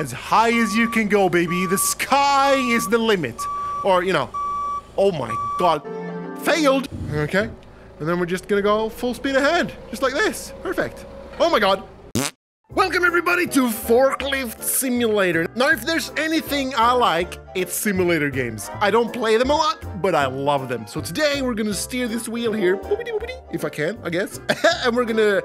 as high as you can go, baby. The sky is the limit. Or, you know, oh my God, failed. Okay, and then we're just gonna go full speed ahead, just like this. Perfect. Oh my God. Welcome everybody to Forklift Simulator. Now if there's anything I like, it's simulator games. I don't play them a lot, but I love them. So today we're gonna steer this wheel here, if I can, I guess. And we're gonna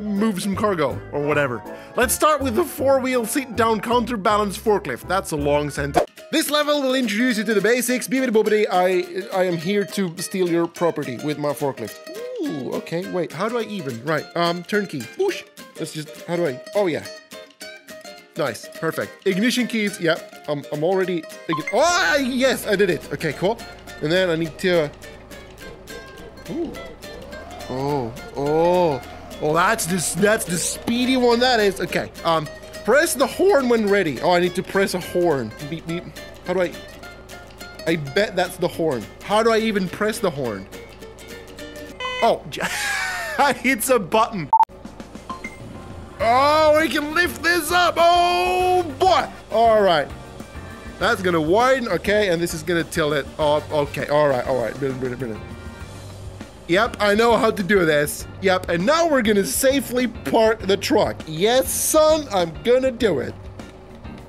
move some cargo or whatever. Let's start with the four-wheel sit-down counterbalance forklift. That's a long sentence. This level will introduce you to the basics. Bibbidi bobbidi, I am here to steal your property with my forklift. Ooh, okay, wait, how do I even? Right, turnkey, whoosh. Let's just, how do I, oh yeah. Nice, perfect. Ignition keys, yeah, I'm already, oh yes, I did it. Okay, cool. And then I need to, ooh. Oh, that's the speedy one that is. Okay, press the horn when ready. Oh, I need to press a horn. Beep, beep, how do I bet that's the horn. How do I even press the horn? Oh, I hit a button. Oh, we can lift this up. Oh boy. All right. That's gonna widen. Okay, and this is gonna tilt it. Oh, okay. All right. All right. Brilliant. Yep, I know how to do this. Yep, and now we're gonna safely park the truck. Yes, son, I'm gonna do it.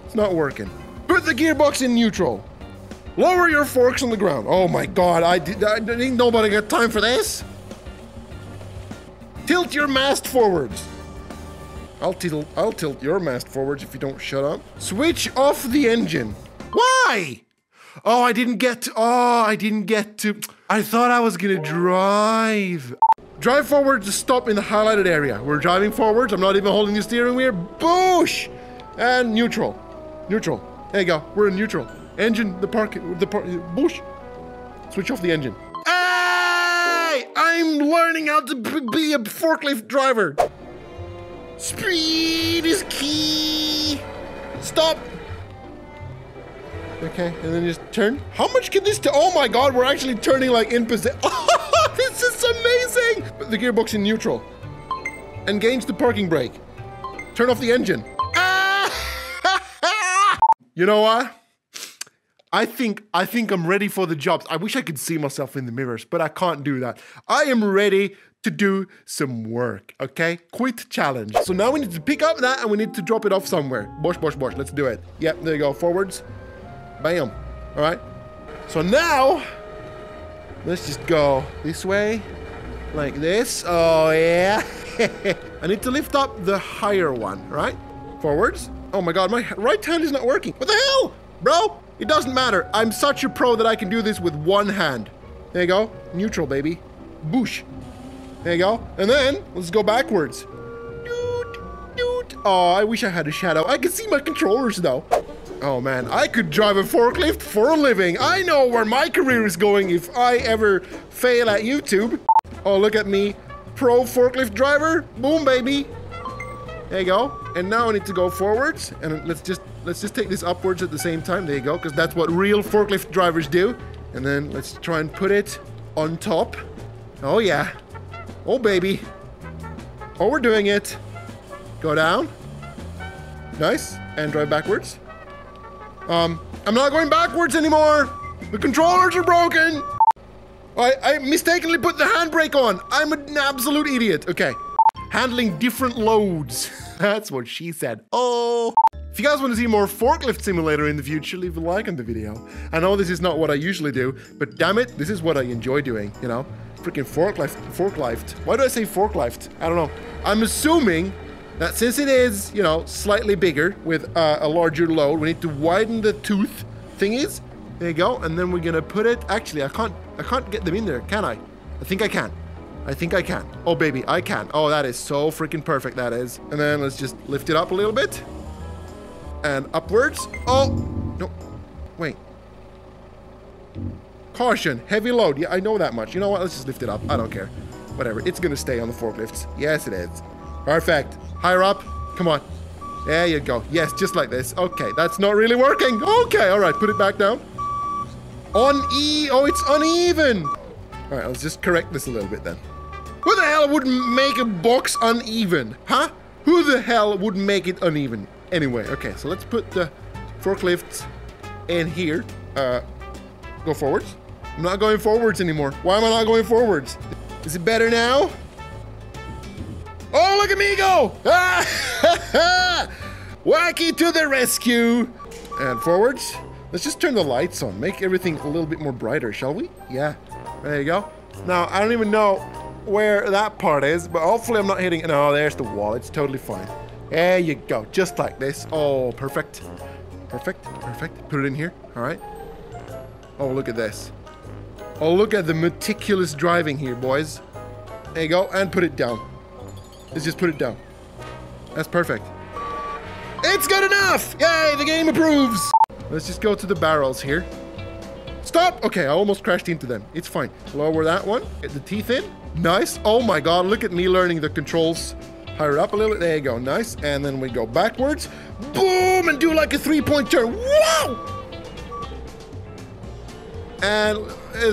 It's not working. Put the gearbox in neutral. Lower your forks on the ground. Oh my God, I didn't nobody got time for this. Tilt your mast forwards. I'll tilt your mast forwards if you don't shut up. Switch off the engine. Why? Oh, I didn't get to. I thought I was gonna drive. Drive forward to stop in the highlighted area. We're driving forwards. I'm not even holding the steering wheel. Boosh! And neutral. Neutral. There you go. We're in neutral. Engine, the park, boosh. Switch off the engine. Hey! I'm learning how to be a forklift driver. Speed is key. Stop. Okay, and then just turn. How much can this do? Oh my God, we're actually turning like in position. Oh, this is amazing. Put the gearbox in neutral. Engage the parking brake. Turn off the engine. You know what? I think I'm ready for the jobs. I wish I could see myself in the mirrors, but I can't do that. I am ready to do some work, okay? Quit challenge. So now we need to pick up that and we need to drop it off somewhere. Bosh, bosh, bosh, let's do it. Yep, there you go, forwards. Bam, all right. So now, let's just go this way, like this. Oh yeah. I need to lift up the higher one, right? Forwards. Oh my God, my right hand is not working. What the hell, bro? It doesn't matter. I'm such a pro that I can do this with one hand. There you go, neutral, baby. Boosh. There you go. And then, let's go backwards. Doot, doot. Oh, I wish I had a shadow. I can see my controllers though. Oh man, I could drive a forklift for a living. I know where my career is going if I ever fail at YouTube. Oh, look at me. Pro forklift driver. Boom, baby. There you go. And now I need to go forwards. And let's just take this upwards at the same time. There you go, because that's what real forklift drivers do. And then let's try and put it on top. Oh yeah. Oh, baby. Oh, we're doing it. Go down. Nice. And drive backwards. I'm not going backwards anymore. The controllers are broken. I mistakenly put the handbrake on. I'm an absolute idiot. Okay. Handling different loads. That's what she said. Oh. If you guys want to see more Forklift Simulator in the future, leave a like on the video. I know this is not what I usually do, but damn it, this is what I enjoy doing, you know? Freaking forklift. Why do I say forklift? I don't know. I'm assuming that since it is, you know, slightly bigger with a larger load, we need to widen the tooth thingies. There you go, and then we're gonna put it, actually, I can't get them in there, can I? I think I can. Oh baby, I can. Oh, that is so freaking perfect, that is. And then let's just lift it up a little bit. And upwards. Oh, no, wait. Caution, heavy load. Yeah, I know that much. You know what? Let's just lift it up. I don't care. Whatever. It's going to stay on the forklifts. Yes, it is. Perfect. Higher up. Come on. There you go. Yes, just like this. Okay, that's not really working. Okay, all right. Put it back down. Oh, it's uneven. All right, let's just correct this a little bit then. Who the hell would make a box uneven? Huh? Who the hell would make it uneven? Anyway, okay, so let's put the forklifts in here. Go forwards. I'm not going forwards anymore. Why am I not going forwards? Is it better now? Oh, look at me go! Ah! Wacky to the rescue! And forwards. Let's just turn the lights on. Make everything a little bit more brighter, shall we? Yeah, there you go. Now, I don't even know where that part is, but hopefully I'm not hitting it. No, there's the wall. It's totally fine. There you go, just like this. Oh, perfect. Perfect, perfect. Put it in here, all right. Oh, look at this. Oh, look at the meticulous driving here, boys. There you go, and put it down. Let's just put it down. That's perfect. It's good enough! Yay, the game approves! Let's just go to the barrels here. Stop! Okay, I almost crashed into them. It's fine. Lower that one. Get the teeth in. Nice. Oh my God, look at me learning the controls. Higher up a little. There you go, nice. And then we go backwards. Boom! And do like a three-point turn. Wow! And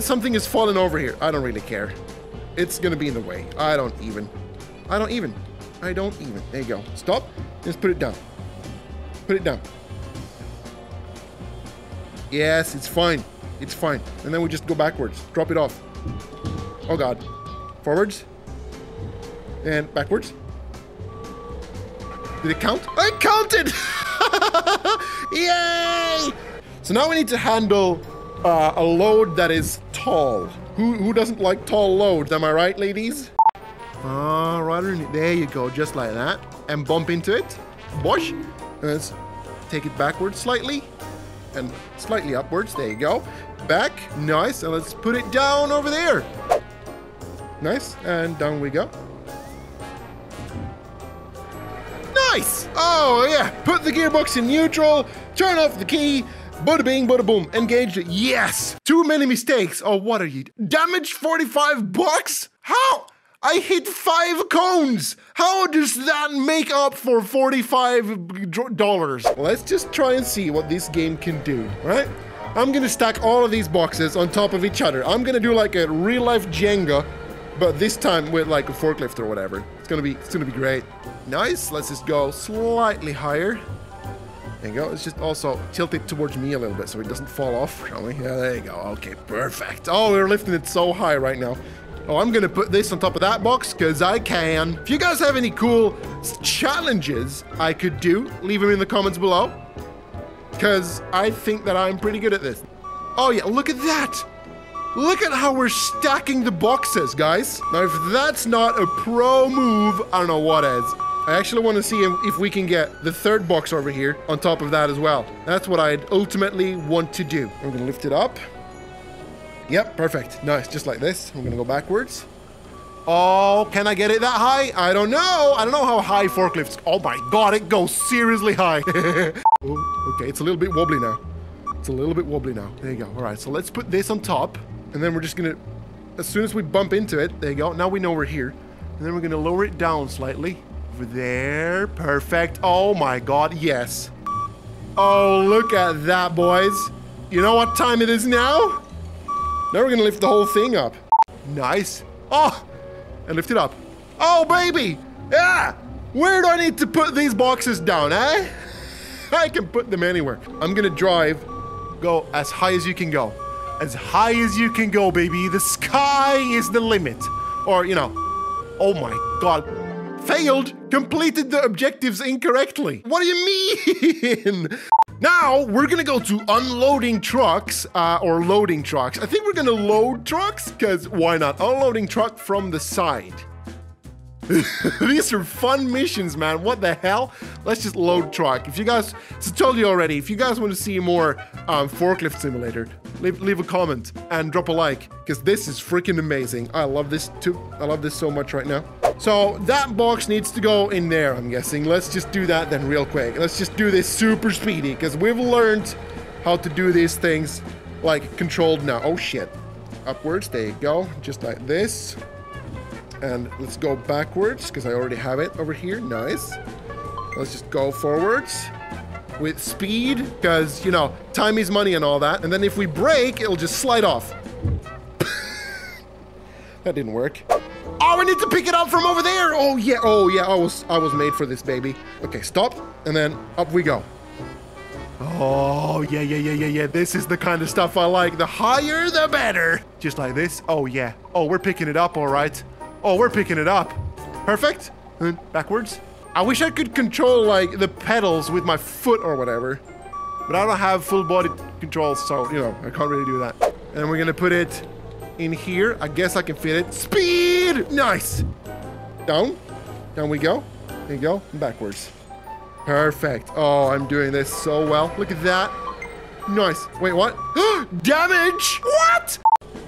something is falling over here. I don't really care. It's gonna be in the way. I don't even. I don't even. I don't even. There you go. Stop. Just put it down. Put it down. Yes, it's fine. It's fine. And then we just go backwards. Drop it off. Oh God. Forwards. And backwards. Did it count? I counted! Yay! So now we need to handle a load that is tall. Who doesn't like tall loads? Am I right, ladies? Right underneath. There you go, just like that. And bump into it. Bosh. Let's take it backwards slightly. And slightly upwards, there you go. Back, nice, and let's put it down over there. Nice, and down we go. Nice! Oh yeah, put the gearbox in neutral, turn off the key, bada bing, bada boom, engage it, yes! Too many mistakes, oh what are you, damage 45 bucks? How? I hit 5 cones! How does that make up for $45? Let's just try and see what this game can do, right? I'm gonna stack all of these boxes on top of each other. I'm gonna do like a real life Jenga, but this time with like a forklift or whatever. It's gonna be great. Nice, let's just go slightly higher. There you go, let's just also tilt it towards me a little bit so it doesn't fall off, shall we? Yeah, there you go, okay, perfect. Oh, we're lifting it so high right now. Oh, I'm gonna put this on top of that box because I can. If you guys have any cool challenges I could do, leave them in the comments below because I think that I'm pretty good at this. Oh yeah, look at that. Look at how we're stacking the boxes, guys. Now, if that's not a pro move, I don't know what is. I actually want to see if we can get the third box over here on top of that as well. That's what I'd ultimately want to do. I'm gonna lift it up. Yep, perfect. Nice, just like this. I'm gonna go backwards. Oh, can I get it that high? I don't know. I don't know how high forklifts. Oh my God, it goes seriously high. Oh, okay, it's a little bit wobbly now. It's a little bit wobbly now. There you go. All right, so let's put this on top and then we're just gonna, as soon as we bump into it, there you go. Now we know we're here. And then we're gonna lower it down slightly. Over there, perfect. Oh my God, yes. Oh, look at that, boys. You know what time it is now? Now we're gonna lift the whole thing up. Nice. Oh, and lift it up. Oh, baby. Yeah. Where do I need to put these boxes down, eh? I can put them anywhere. I'm gonna drive, go as high as you can go. As high as you can go, baby. The sky is the limit. Or, you know, oh my God. Failed, completed the objectives incorrectly. What do you mean? Now, we're gonna go to unloading trucks, or loading trucks. I think we're gonna load trucks, because why not? Unloading truck from the side. These are fun missions, man. What the hell? Let's just load truck. If you guys, so I told you already, if you guys want to see more forklift simulator, leave a comment and drop a like, because this is freaking amazing. I love this too. I love this so much right now. So that box needs to go in there, I'm guessing. Let's just do that then real quick. Let's just do this super speedy, because we've learned how to do these things like controlled now. Oh shit. Upwards, there you go. Just like this. And let's go backwards, because I already have it over here. Nice. Let's just go forwards with speed, because, you know, time is money and all that. And then if we brake, it'll just slide off. That didn't work. Oh, we need to pick it up from over there. Oh yeah, oh yeah, I was made for this, baby. Okay, stop, and then up we go. Oh, yeah, yeah, yeah, yeah, yeah. This is the kind of stuff I like. The higher, the better. Just like this. Oh, yeah. Oh, we're picking it up, all right. Oh, we're picking it up. Perfect. And then backwards. I wish I could control, like, the pedals with my foot or whatever. But I don't have full body control, so, you know, I can't really do that. And we're gonna put it in here. I guess I can fit it. Speed! Nice! Down. Down we go. There you go. And backwards. Perfect. Oh, I'm doing this so well. Look at that. Nice. Wait, what? Damage! What?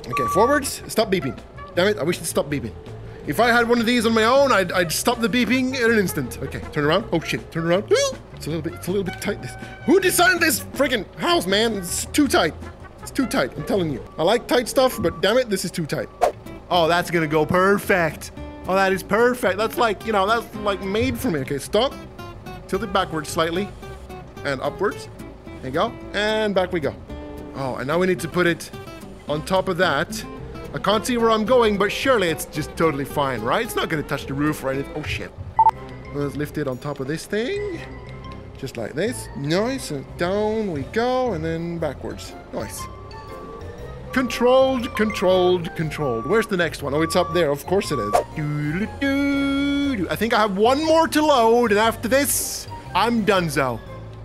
Okay, forwards. Stop beeping. Damn it, I wish it'd stop beeping. If I had one of these on my own, I'd stop the beeping in an instant. Okay, turn around. Oh shit, turn around. It's a little bit tight. This. Who designed this freaking house, man? It's too tight. It's too tight, I'm telling you. I like tight stuff, but damn it, this is too tight. Oh, that's gonna go perfect. Oh, that is perfect. That's like, you know, that's like made for me. Okay, stop. Tilt it backwards slightly, and upwards. There you go, and back we go. Oh, and now we need to put it on top of that. I can't see where I'm going, but surely it's just totally fine, right? It's not gonna touch the roof or anything. Oh shit. Let's lift it on top of this thing. Just like this. Nice, and down we go, and then backwards. Nice. Controlled, controlled, controlled. Where's the next one? Oh, it's up there, of course it is. I think I have one more to load, and after this, I'm donezo.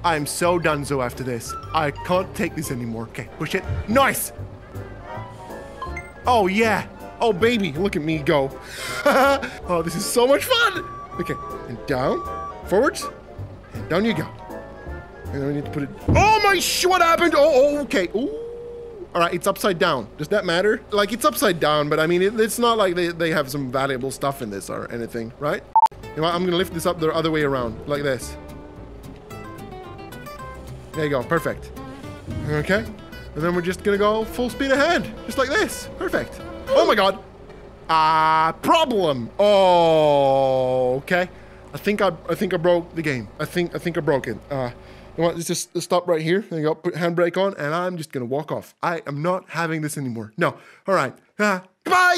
I'm so donezo after this. I can't take this anymore. Okay, push it. Nice! Oh, yeah. Oh, baby, look at me go. Oh, this is so much fun! Okay, and down, forwards, and down you go. And then we need to put it... Oh, my sh... What happened? Oh, okay. Ooh. All right, it's upside down. Does that matter? Like, it's upside down, but I mean, it's not like they have some valuable stuff in this or anything, right? You know what? I'm gonna lift this up the other way around, like this. There you go, perfect. Okay, and then we're just gonna go full speed ahead, just like this, perfect. Oh my God. Problem. Oh, okay. I think I broke the game. I think I broke it. You want to just stop right here, there you go, put handbrake on, and I'm just gonna walk off. I am not having this anymore. No, all right, goodbye!